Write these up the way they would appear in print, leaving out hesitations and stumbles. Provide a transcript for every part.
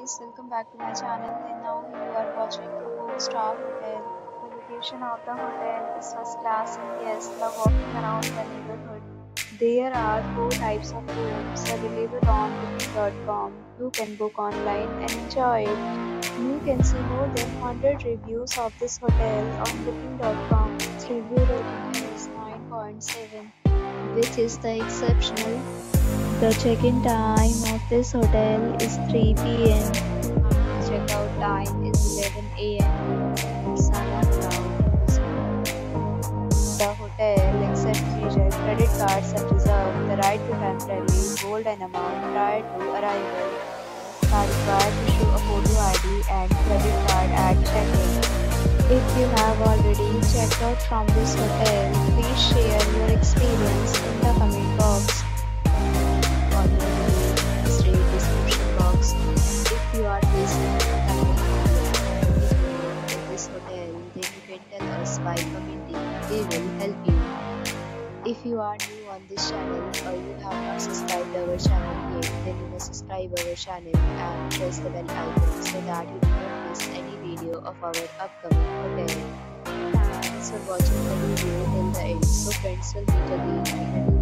guys, welcome back to my channel, and now you are watching the 4-star hotel. The location of the hotel is first class, and yes, love walking around the neighborhood. There are 4 types of rooms available on booking.com. You can book online and enjoy it. You can see more than 100 reviews of this hotel on booking.com. Its review rating is 9.7, which is the exceptional. The check-in time of this hotel is 3 p.m. and check-out time is 11 a.m. Pets are not allowed in this room. The hotel accepts credit cards and reserves the right to temporarily hold an amount prior to arrival. You are required to show a photo ID and credit card at check-in. If you have already checked out from this hotel, please share your experience in the comment box. If you are facing in this hotel, then you can tell us by commenting. We will help you. If you are new on this channel or you have not subscribed our channel yet, then you must subscribe our channel and press the bell icon so that you do not miss any video of our upcoming hotel. Thanks for watching the video till the end. So friends, will meet again in a new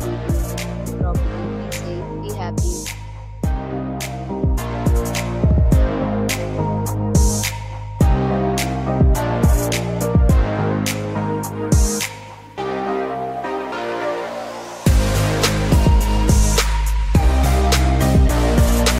video. Be safe, be happy.